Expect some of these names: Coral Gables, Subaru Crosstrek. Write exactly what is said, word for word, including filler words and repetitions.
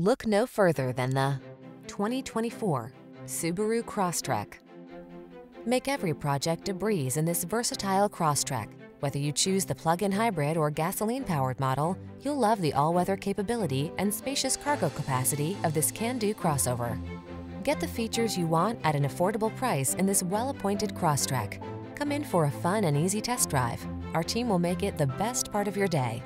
Look no further than the twenty twenty-four Subaru Crosstrek. Make every project a breeze in this versatile Crosstrek. Whether you choose the plug-in hybrid or gasoline-powered model, you'll love the all-weather capability and spacious cargo capacity of this can-do crossover. Get the features you want at an affordable price in this well-appointed Crosstrek. Come in for a fun and easy test drive. Our team will make it the best part of your day.